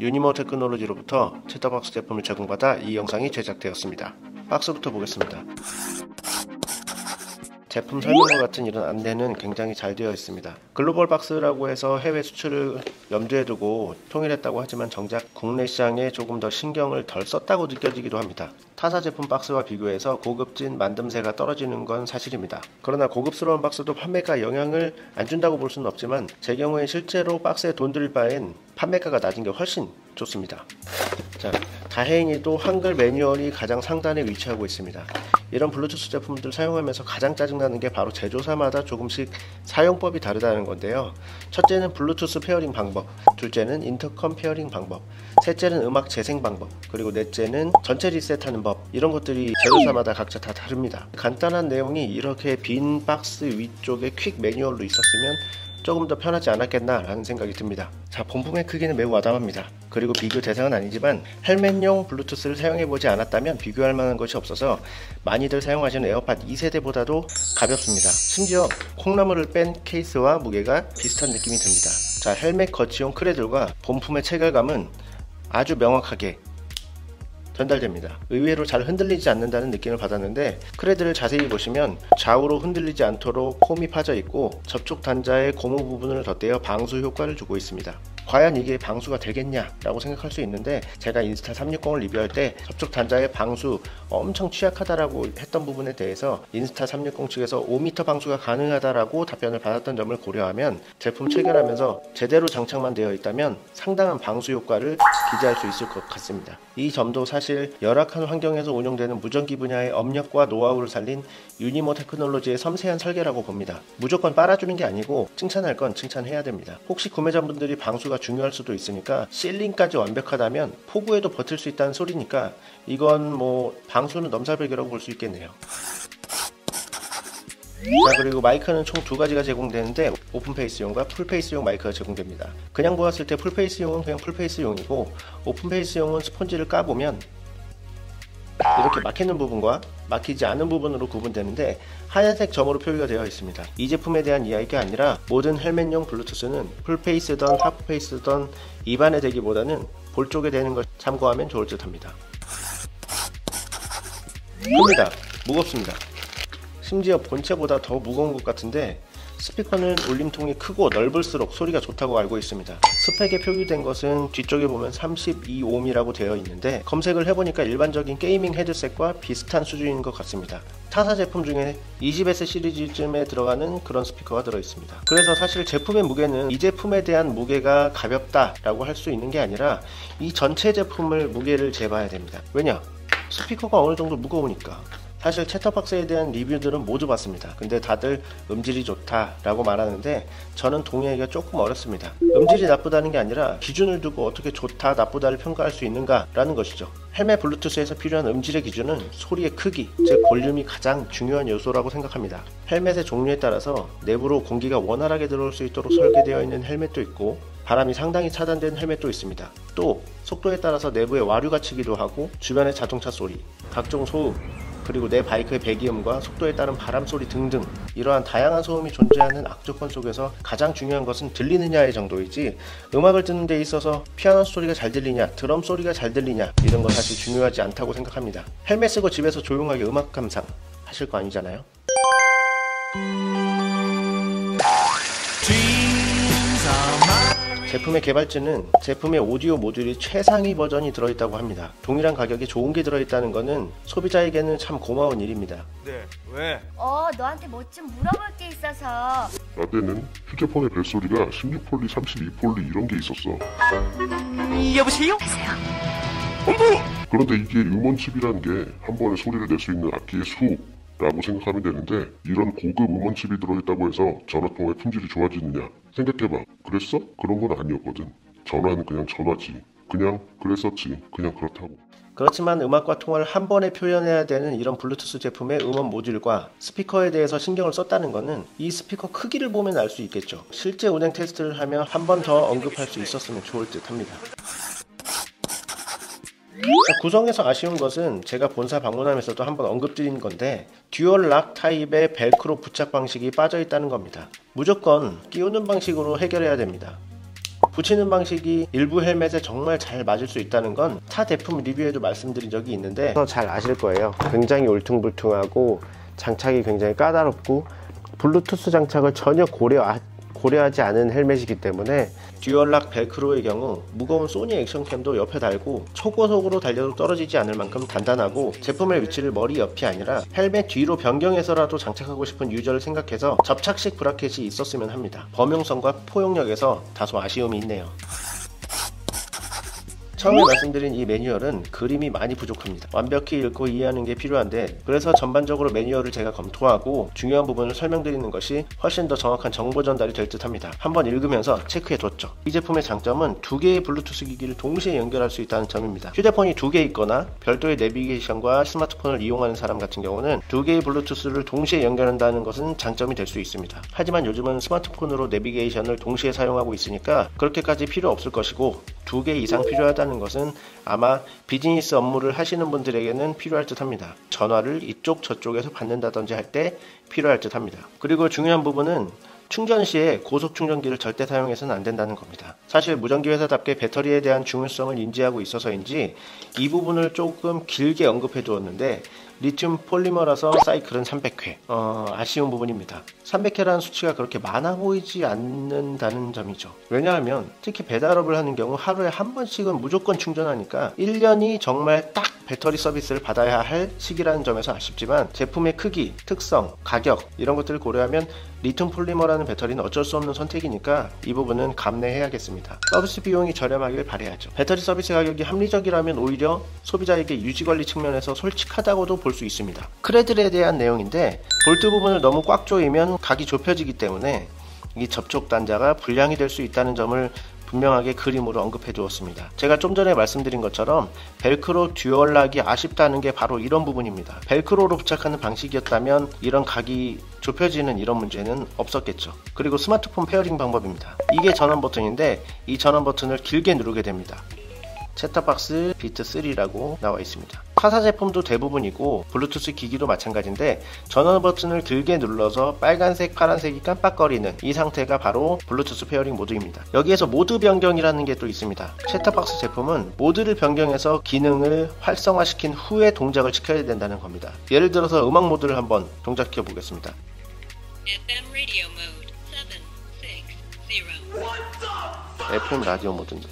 유니모 테크놀로지로부터 채터박스 제품을 제공받아 이 영상이 제작되었습니다. 박스부터 보겠습니다. 제품 설명과 같은 이런 안내는 굉장히 잘 되어 있습니다. 글로벌 박스라고 해서 해외 수출을 염두에 두고 통일했다고 하지만 정작 국내 시장에 조금 더 신경을 덜 썼다고 느껴지기도 합니다. 타사 제품 박스와 비교해서 고급진 만듦새가 떨어지는 건 사실입니다. 그러나 고급스러운 박스도 판매가 영향을 안 준다고 볼 수는 없지만 제 경우엔 실제로 박스에 돈 들일 바엔 판매가가 낮은 게 훨씬 좋습니다. 자, 다행히도 한글 매뉴얼이 가장 상단에 위치하고 있습니다. 이런 블루투스 제품들 사용하면서 가장 짜증나는 게 바로 제조사마다 조금씩 사용법이 다르다는 건데요. 첫째는 블루투스 페어링 방법, 둘째는 인터컴 페어링 방법, 셋째는 음악 재생 방법, 그리고 넷째는 전체 리셋하는 법, 이런 것들이 제조사마다 각자 다 다릅니다. 간단한 내용이 이렇게 빈 박스 위쪽에 퀵 매뉴얼로 있었으면 조금 더 편하지 않았겠나 라는 생각이 듭니다. 자, 본품의 크기는 매우 와담합니다. 그리고 비교 대상은 아니지만 헬멧용 블루투스를 사용해보지 않았다면 비교할 만한 것이 없어서 많이들 사용하시는 에어팟 2세대보다도 가볍습니다. 심지어 콩나물을 뺀 케이스와 무게가 비슷한 느낌이 듭니다. 자, 헬멧 거치용 크레들과 본품의 체결감은 아주 명확하게 전달됩니다. 의외로 잘 흔들리지 않는다는 느낌을 받았는데 크레드를 자세히 보시면 좌우로 흔들리지 않도록 홈이 파져 있고 접촉 단자의 고무 부분을 덧대어 방수 효과를 주고 있습니다. 과연 이게 방수가 되겠냐 라고 생각할 수 있는데 제가 인스타360을 리뷰할 때 접촉 단자의 방수 엄청 취약하다라고 했던 부분에 대해서 인스타360 측에서 5m 방수가 가능하다라고 답변을 받았던 점을 고려하면 제품 체결하면서 제대로 장착만 되어 있다면 상당한 방수 효과를 기대할 수 있을 것 같습니다. 이 점도 사실 열악한 환경에서 운영되는 무전기 분야의 업력과 노하우를 살린 유니모 테크놀로지의 섬세한 설계라고 봅니다. 무조건 빨아주는 게 아니고 칭찬할 건 칭찬해야 됩니다. 혹시 구매자분들이 방수가 중요할 수도 있으니까 실링까지 완벽하다면 폭우에도 버틸 수 있다는 소리니까 이건 뭐 방수는 넘사벽이라고 볼 수 있겠네요. 자, 그리고 마이크는 총 두 가지가 제공되는데 오픈페이스용과 풀페이스용 마이크가 제공됩니다. 그냥 보았을 때 풀페이스용은 그냥 풀페이스용이고 오픈페이스용은 스펀지를 까보면 이렇게 막히는 부분과 막히지 않은 부분으로 구분되는데 하얀색 점으로 표기가 되어 있습니다. 이 제품에 대한 이야기가 아니라 모든 헬멧용 블루투스는 풀페이스든 하프페이스든 입안에 대기보다는 볼 쪽에 대는 걸 참고하면 좋을 듯 합니다. 큽니다. 무겁습니다. 심지어 본체보다 더 무거운 것 같은데 스피커는 울림통이 크고 넓을수록 소리가 좋다고 알고 있습니다. 스펙에 표기된 것은 뒤쪽에 보면 32옴이라고 되어 있는데 검색을 해보니까 일반적인 게이밍 헤드셋과 비슷한 수준인 것 같습니다. 타사 제품 중에 20S 시리즈쯤에 들어가는 그런 스피커가 들어있습니다. 그래서 사실 제품의 무게는 이 제품에 대한 무게가 가볍다라고 할 수 있는 게 아니라 이 전체 제품을 무게를 재봐야 됩니다. 왜냐? 스피커가 어느 정도 무거우니까. 사실 채터박스에 대한 리뷰들은 모두 봤습니다. 근데 다들 음질이 좋다 라고 말하는데 저는 동의하기가 조금 어렵습니다. 음질이 나쁘다는 게 아니라 기준을 두고 어떻게 좋다 나쁘다를 평가할 수 있는가 라는 것이죠. 헬멧 블루투스에서 필요한 음질의 기준은 소리의 크기, 즉 볼륨이 가장 중요한 요소라고 생각합니다. 헬멧의 종류에 따라서 내부로 공기가 원활하게 들어올 수 있도록 설계되어 있는 헬멧도 있고 바람이 상당히 차단된 헬멧도 있습니다. 또 속도에 따라서 내부에 와류가 치기도 하고 주변의 자동차 소리, 각종 소음, 그리고 내 바이크의 배기음과 속도에 따른 바람소리 등등 이러한 다양한 소음이 존재하는 악조건 속에서 가장 중요한 것은 들리느냐의 정도이지 음악을 듣는 데 있어서 피아노 소리가 잘 들리냐 드럼 소리가 잘 들리냐 이런 거 사실 중요하지 않다고 생각합니다. 헬멧 쓰고 집에서 조용하게 음악 감상 하실 거 아니잖아요. 제품의 개발진은 제품의 오디오 모듈이 최상위 버전이 들어있다고 합니다. 동일한 가격에 좋은 게 들어있다는 거는 소비자에게는 참 고마운 일입니다. 네, 왜? 너한테 뭐 좀 물어볼 게 있어서. 라떼는 휴대폰의 벨소리가 16폴리, 32폴리 이런 게 있었어. 여보세요? 여보세요? 그런데 이게 음원칩이라는 게 한 번에 소리를 낼 수 있는 악기의 수 라고 생각하면 되는데 이런 고급 음원칩이 들어있다고 해서 전화통화의 품질이 좋아지느냐 생각해봐. 그랬어? 그런 건 아니었거든. 전화는 그냥 전화지. 그냥 그랬었지. 그냥 그렇다고. 그렇지만 음악과 통화를 한 번에 표현해야 되는 이런 블루투스 제품의 음원 모듈과 스피커에 대해서 신경을 썼다는 것은 이 스피커 크기를 보면 알 수 있겠죠. 실제 운행 테스트를 하면 한 번 더 언급할 수 있었으면 좋을 듯 합니다. 구성에서 아쉬운 것은 제가 본사 방문하면서도 한번 언급드린 건데 듀얼 락 타입의 벨크로 부착 방식이 빠져있다는 겁니다. 무조건 끼우는 방식으로 해결해야 됩니다. 붙이는 방식이 일부 헬멧에 정말 잘 맞을 수 있다는 건 타 제품 리뷰에도 말씀드린 적이 있는데 잘 아실 거예요. 굉장히 울퉁불퉁하고 장착이 굉장히 까다롭고 블루투스 장착을 전혀 고려하지 않은 헬멧이기 때문에 듀얼락 벨크로의 경우 무거운 소니 액션캠도 옆에 달고 초고속으로 달려도 떨어지지 않을 만큼 단단하고 제품의 위치를 머리 옆이 아니라 헬멧 뒤로 변경해서라도 장착하고 싶은 유저를 생각해서 접착식 브라켓이 있었으면 합니다. 범용성과 포용력에서 다소 아쉬움이 있네요. 처음에 말씀드린 이 매뉴얼은 그림이 많이 부족합니다. 완벽히 읽고 이해하는 게 필요한데 그래서 전반적으로 매뉴얼을 제가 검토하고 중요한 부분을 설명드리는 것이 훨씬 더 정확한 정보 전달이 될 듯 합니다. 한번 읽으면서 체크해뒀죠. 이 제품의 장점은 두 개의 블루투스 기기를 동시에 연결할 수 있다는 점입니다. 휴대폰이 두 개 있거나 별도의 내비게이션과 스마트폰을 이용하는 사람 같은 경우는 두 개의 블루투스를 동시에 연결한다는 것은 장점이 될 수 있습니다. 하지만 요즘은 스마트폰으로 내비게이션을 동시에 사용하고 있으니까 그렇게까지 필요 없을 것이고 두 개 이상 필요하다는 것은 아마 비즈니스 업무를 하시는 분들에게는 필요할 듯 합니다. 전화를 이쪽 저쪽에서 받는다든지 할 때 필요할 듯 합니다. 그리고 중요한 부분은 충전 시에 고속 충전기를 절대 사용해서는 안 된다는 겁니다. 사실 무전기 회사답게 배터리에 대한 중요성을 인지하고 있어서인지 이 부분을 조금 길게 언급해 두었는데 리튬 폴리머라서 사이클은 300회 아쉬운 부분입니다. 300회라는 수치가 그렇게 많아 보이지 않는다는 점이죠. 왜냐하면 특히 배달업을 하는 경우 하루에 한 번씩은 무조건 충전하니까 1년이 정말 딱 배터리 서비스를 받아야 할 시기라는 점에서 아쉽지만 제품의 크기, 특성, 가격 이런 것들을 고려하면 리튬 폴리머라는 배터리는 어쩔 수 없는 선택이니까 이 부분은 감내해야겠습니다. 서비스 비용이 저렴하길 바라야죠. 배터리 서비스 가격이 합리적이라면 오히려 소비자에게 유지관리 측면에서 솔직하다고도 볼 수 있습니다. 크레들에 대한 내용인데 볼트 부분을 너무 꽉 조이면 각이 좁혀지기 때문에 이 접촉 단자가 불량이 될 수 있다는 점을 분명하게 그림으로 언급해 두었습니다. 제가 좀 전에 말씀드린 것처럼 벨크로 듀얼락이 아쉽다는 게 바로 이런 부분입니다. 벨크로로 부착하는 방식이었다면 이런 각이 좁혀지는 이런 문제는 없었겠죠. 그리고 스마트폰 페어링 방법입니다. 이게 전원 버튼인데 이 전원 버튼을 길게 누르게 됩니다. 채터박스 비트3라고 나와 있습니다. 타사 제품도 대부분이고 블루투스 기기도 마찬가지인데 전원 버튼을 길게 눌러서 빨간색, 파란색이 깜빡거리는 이 상태가 바로 블루투스 페어링 모드입니다. 여기에서 모드 변경이라는 게 또 있습니다. 채터박스 제품은 모드를 변경해서 기능을 활성화시킨 후에 동작을 시켜야 된다는 겁니다. 예를 들어서 음악 모드를 한번 동작시켜 보겠습니다. FM 라디오 모드 760 FM 라디오 모드인데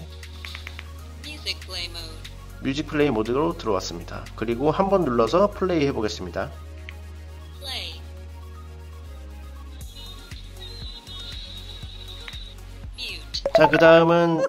뮤직 플레이 모드로 들어왔습니다. 그리고 한번 눌러서 플레이 해보겠습니다. 플레이. 자, 그 다음은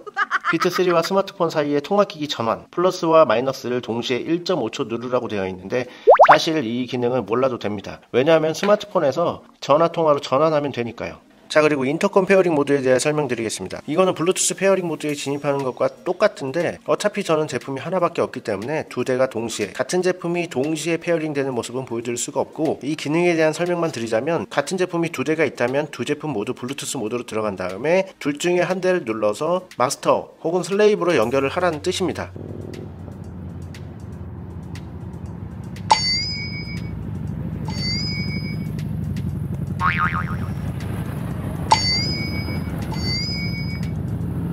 비트3와 스마트폰 사이의 통화기기 전환 플러스와 마이너스를 동시에 1.5초 누르라고 되어 있는데 사실 이 기능은 몰라도 됩니다. 왜냐하면 스마트폰에서 전화통화로 전환하면 되니까요. 자, 그리고 인터컴 페어링 모드에 대해 설명드리겠습니다. 이거는 블루투스 페어링 모드에 진입하는 것과 똑같은데 어차피 저는 제품이 하나밖에 없기 때문에 두 대가 동시에 같은 제품이 동시에 페어링 되는 모습은 보여드릴 수가 없고 이 기능에 대한 설명만 드리자면 같은 제품이 두 대가 있다면 두 제품 모두 블루투스 모드로 들어간 다음에 둘 중에 한 대를 눌러서 마스터 혹은 슬레이브로 연결을 하라는 뜻입니다.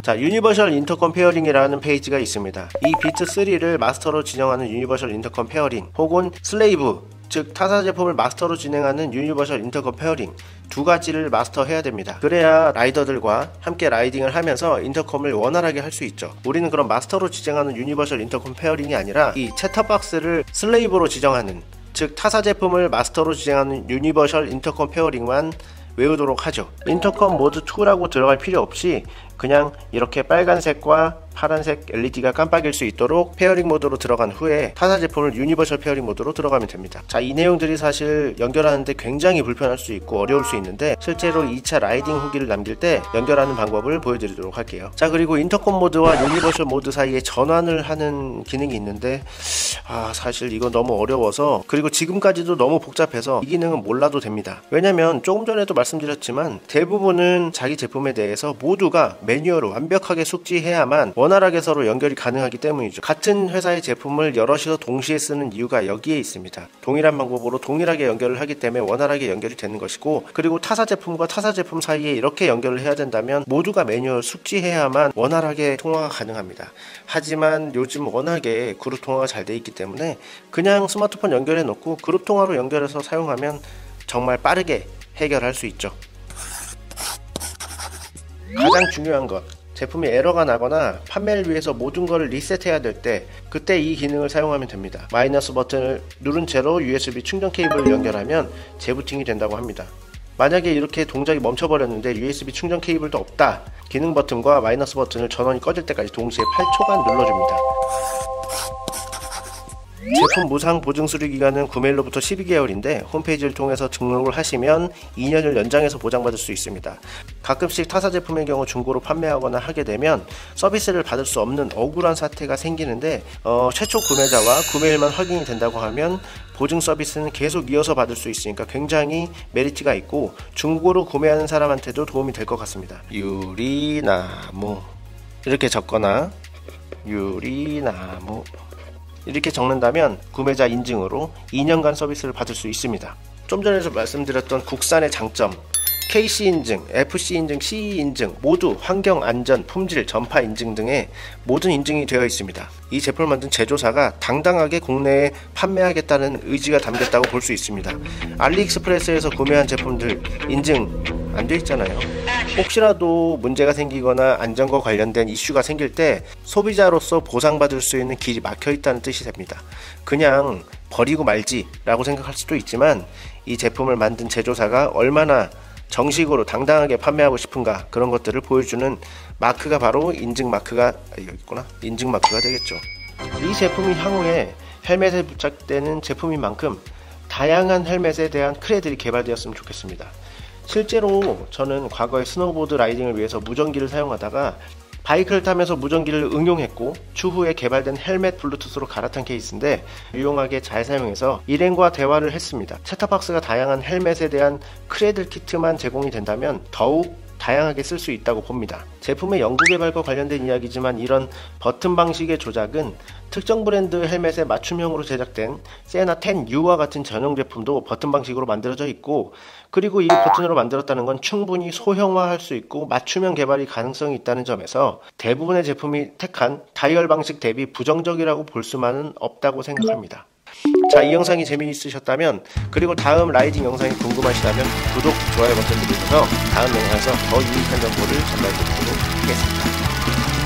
자, 유니버셜 인터컴 페어링이라는 페이지가 있습니다. 이 비트3를 마스터로 지정하는 유니버셜 인터컴 페어링 혹은 슬레이브, 즉 타사 제품을 마스터로 진행하는 유니버셜 인터컴 페어링 두 가지를 마스터해야 됩니다. 그래야 라이더들과 함께 라이딩을 하면서 인터컴을 원활하게 할 수 있죠. 우리는 그럼 마스터로 지정하는 유니버셜 인터컴 페어링이 아니라 이 챗터박스를 슬레이브로 지정하는, 즉 타사 제품을 마스터로 지정하는 유니버셜 인터컴 페어링만 외우도록 하죠. 인터컴 모드 2라고 들어갈 필요 없이 그냥 이렇게 빨간색과 파란색 LED가 깜빡일 수 있도록 페어링 모드로 들어간 후에 타사 제품을 유니버셜 페어링 모드로 들어가면 됩니다. 자, 이 내용들이 사실 연결하는데 굉장히 불편할 수 있고 어려울 수 있는데 실제로 2차 라이딩 후기를 남길 때 연결하는 방법을 보여드리도록 할게요. 자, 그리고 인터콤 모드와 유니버셜 모드 사이에 전환을 하는 기능이 있는데 사실 이거 너무 어려워서, 그리고 지금까지도 너무 복잡해서 이 기능은 몰라도 됩니다. 왜냐면 조금 전에도 말씀드렸지만 대부분은 자기 제품에 대해서 모두가 매뉴얼을 완벽하게 숙지해야만 원활하게 서로 연결이 가능하기 때문이죠. 같은 회사의 제품을 여럿이서 동시에 쓰는 이유가 여기에 있습니다. 동일한 방법으로 동일하게 연결을 하기 때문에 원활하게 연결이 되는 것이고, 그리고 타사 제품과 타사 제품 사이에 이렇게 연결을 해야 된다면 모두가 매뉴얼 숙지해야만 원활하게 통화가 가능합니다. 하지만 요즘 워낙에 그룹 통화가 잘 돼 있기 때문에 그냥 스마트폰 연결해 놓고 그룹 통화로 연결해서 사용하면 정말 빠르게 해결할 수 있죠. 가장 중요한 것, 제품이 에러가 나거나 판매를 위해서 모든 것을 리셋해야 될 때, 그때 이 기능을 사용하면 됩니다. 마이너스 버튼을 누른 채로 USB 충전 케이블을 연결하면 재부팅이 된다고 합니다. 만약에 이렇게 동작이 멈춰버렸는데 USB 충전 케이블도 없다, 기능 버튼과 마이너스 버튼을 전원이 꺼질 때까지 동시에 8초간 눌러줍니다. 제품 무상 보증 수리 기간은 구매일로부터 12개월인데 홈페이지를 통해서 등록을 하시면 2년을 연장해서 보장받을 수 있습니다. 가끔씩 타사 제품의 경우 중고로 판매하거나 하게 되면 서비스를 받을 수 없는 억울한 사태가 생기는데 최초 구매자와 구매일만 확인이 된다고 하면 보증 서비스는 계속 이어서 받을 수 있으니까 굉장히 메리트가 있고 중고로 구매하는 사람한테도 도움이 될 것 같습니다. 유리나무 이렇게 적거나 유리나무 이렇게 적는다면 구매자 인증으로 2년간 서비스를 받을 수 있습니다. 좀 전에도 말씀드렸던 국산의 장점, KC 인증, FC 인증, CE 인증 모두 환경, 안전, 품질, 전파 인증 등의 모든 인증이 되어 있습니다. 이 제품을 만든 제조사가 당당하게 국내에 판매하겠다는 의지가 담겼다고 볼 수 있습니다. 알리익스프레스에서 구매한 제품들 인증 안 돼 있잖아요. 혹시라도 문제가 생기거나 안전과 관련된 이슈가 생길 때 소비자로서 보상받을 수 있는 길이 막혀 있다는 뜻이 됩니다. 그냥 버리고 말지 라고 생각할 수도 있지만 이 제품을 만든 제조사가 얼마나 정식으로 당당하게 판매하고 싶은가, 그런 것들을 보여주는 마크가 바로 인증 마크가 되겠죠. 이 제품이 향후에 헬멧에 부착되는 제품인 만큼 다양한 헬멧에 대한 크레들이 개발되었으면 좋겠습니다. 실제로 저는 과거에 스노보드 라이딩을 위해서 무전기를 사용하다가 바이크를 타면서 무전기를 응용했고 추후에 개발된 헬멧 블루투스로 갈아탄 케이스인데 유용하게 잘 사용해서 일행과 대화를 했습니다. 채터박스가 다양한 헬멧에 대한 크레들 키트만 제공이 된다면 더욱 다양하게 쓸 수 있다고 봅니다. 제품의 연구개발과 관련된 이야기지만 이런 버튼 방식의 조작은 특정 브랜드 헬멧의 맞춤형으로 제작된 세나 10U와 같은 전용 제품도 버튼 방식으로 만들어져 있고, 그리고 이 버튼으로 만들었다는 건 충분히 소형화할 수 있고 맞춤형 개발이 가능성이 있다는 점에서 대부분의 제품이 택한 다이얼 방식 대비 부정적이라고 볼 수만은 없다고 생각합니다. 자, 이 영상이 재미있으셨다면, 그리고 다음 라이딩 영상이 궁금하시다면 구독, 좋아요 버튼 누르셔서 다음 영상에서 더 유익한 정보를 전달드리도록 하겠습니다.